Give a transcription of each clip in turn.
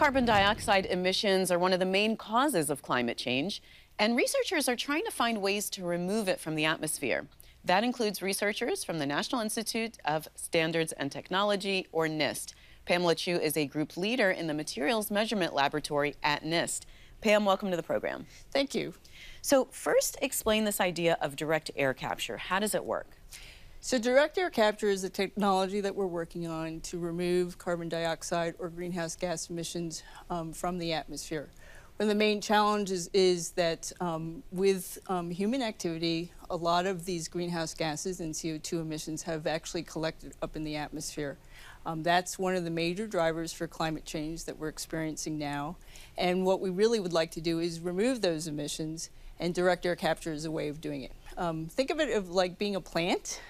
Carbon dioxide emissions are one of the main causes of climate change, and researchers are trying to find ways to remove it from the atmosphere. That includes researchers from the National Institute of Standards and Technology, or NIST. Pamela Chu is a group leader in the Materials Measurement Laboratory at NIST. Pam, welcome to the program. Thank you. So first, explain this idea of direct air capture. How does it work? So direct air capture is a technology that we're working on to remove carbon dioxide or greenhouse gas emissions from the atmosphere. One of the main challenges is that with human activity, a lot of these greenhouse gases and CO2 emissions have actually collected up in the atmosphere. That's one of the major drivers for climate change that we're experiencing now. And what we really would like to do is remove those emissions, and direct air capture is a way of doing it. Think of it as like being a plant.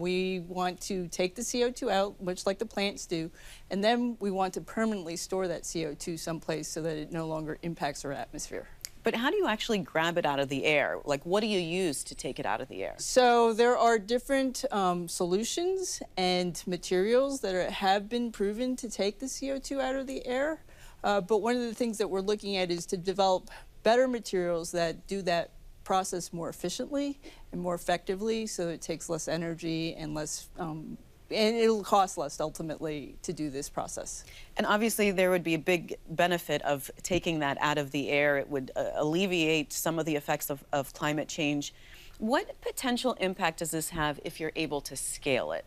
We want to take the CO2 out, much like the plants do, and then we want to permanently store that CO2 someplace so that it no longer impacts our atmosphere. But how do you actually grab it out of the air? Like, what do you use to take it out of the air? So there are different solutions and materials that have been proven to take the CO2 out of the air. But one of the things that we're looking at is to develop better materials that do that process more efficiently and more effectively, so it takes less energy and less and it'll cost less, ultimately, to do this process. And obviously, there would be a big benefit of taking that out of the air. It would alleviate some of the effects of climate change. What potential impact does this have if you're able to scale it?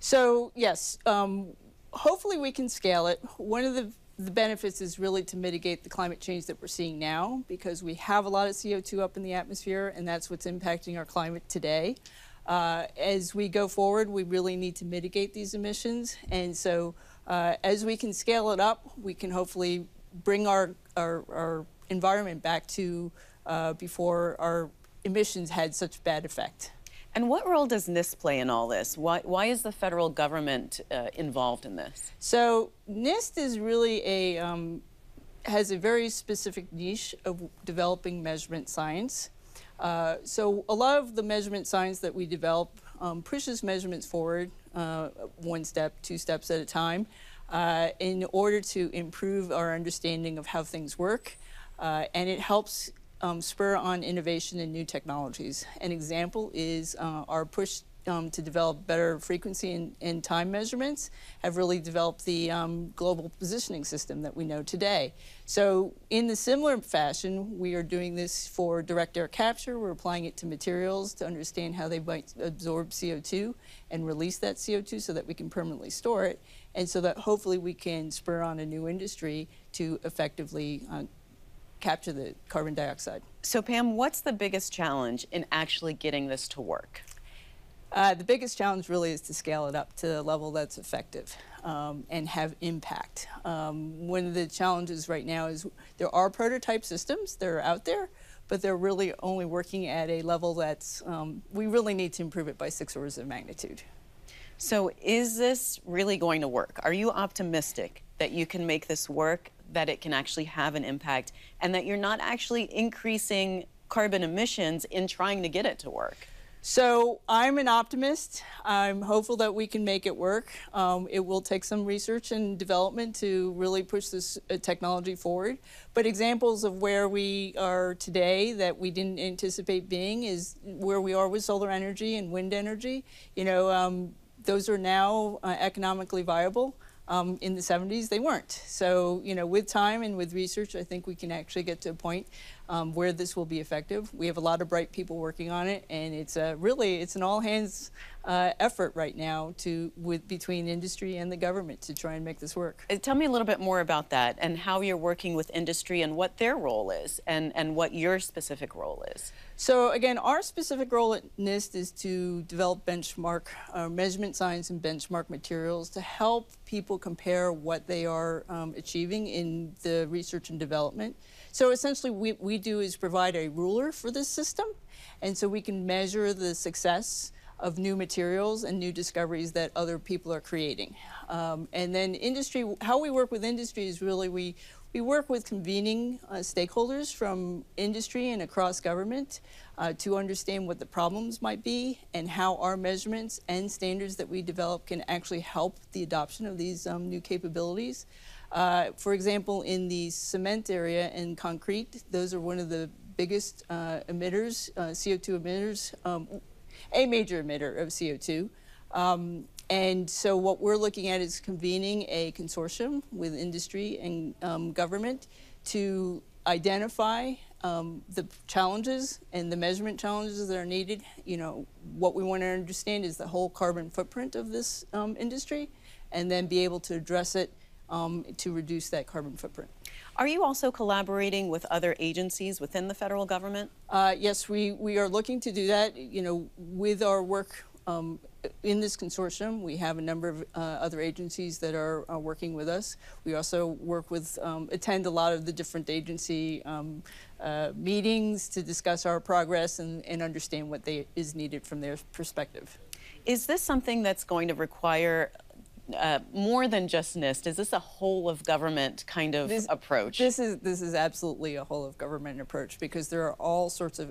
So, yes, hopefully we can scale it. One of the benefits is really to mitigate the climate change that we're seeing now, because we have a lot of CO2 up in the atmosphere, and that's what's impacting our climate today. As we go forward, we really need to mitigate these emissions, and so as we can scale it up, we can hopefully bring our environment back to before our emissions had such bad effect. And what role does NIST play in all this? Why is the federal government involved in this? So NIST is really has a very specific niche of developing measurement science. So a lot of the measurement science that we develop pushes measurements forward one step, two steps at a time in order to improve our understanding of how things work, and it helps spur on innovation and new technologies. An example is our push to develop better frequency and time measurements have really developed the global positioning system that we know today. So in the similar fashion, we are doing this for direct air capture. We're applying it to materials to understand how they might absorb CO2 and release that CO2 so that we can permanently store it, and so that hopefully we can spur on a new industry to effectively capture the carbon dioxide. So Pam, what's the biggest challenge in actually getting this to work? The biggest challenge really is to scale it up to the level that's effective and have impact. One of the challenges right now is there are prototype systems that are out there, but they're really only working at a level that's, we really need to improve it by 6 orders of magnitude. So is this really going to work? Are you optimistic that you can make this work, that it can actually have an impact, and that you're not actually increasing carbon emissions in trying to get it to work? So I'm an optimist. I'm hopeful that we can make it work. It will take some research and development to really push this technology forward. But examples of where we are today that we didn't anticipate being is where we are with solar energy and wind energy. You know, those are now economically viable. In the 70s, they weren't. So, you know, with time and with research, I think we can actually get to a point where this will be effective. We have a lot of bright people working on it, and it's really, it's an all-hands effort right now between industry and the government to try and make this work. Tell me a little bit more about that and how you're working with industry and what their role is and what your specific role is. So again, our specific role at NIST is to develop benchmark measurement science and benchmark materials to help people compare what they are achieving in the research and development. So essentially, we do is provide a ruler for this system, and so we can measure the success of new materials and new discoveries that other people are creating. And then industry, how we work with industry is really we We work with convening stakeholders from industry and across government to understand what the problems might be and how our measurements and standards that we develop can actually help the adoption of these new capabilities. For example, in the cement area and concrete, those are one of the biggest emitters, CO2 emitters, a major emitter of CO2. And so what we're looking at is convening a consortium with industry and government to identify the challenges and the measurement challenges that are needed. You know, what we want to understand is the whole carbon footprint of this industry, and then be able to address it to reduce that carbon footprint. Are you also collaborating with other agencies within the federal government? Yes, we are looking to do that. You know, with our work in this consortium, we have a number of other agencies that are working with us. We also work with, attend a lot of the different agency meetings to discuss our progress and understand what is needed from their perspective. Is this something that's going to require more than just NIST? Is this a whole of government kind of approach? This is absolutely a whole of government approach, because there are all sorts of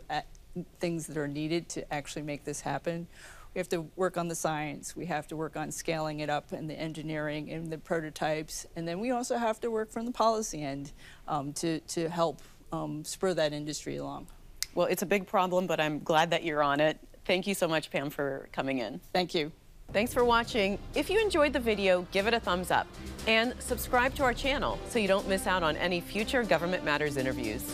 things that are needed to actually make this happen. We have to work on the science, we have to work on scaling it up and the engineering and the prototypes, and then we also have to work from the policy end to help spur that industry along. Well, it's a big problem, but I'm glad that you're on it. Thank you so much, Pam, for coming in. Thank you. Thanks for watching. If you enjoyed the video, give it a thumbs up and subscribe to our channel so you don't miss out on any future Government Matters interviews.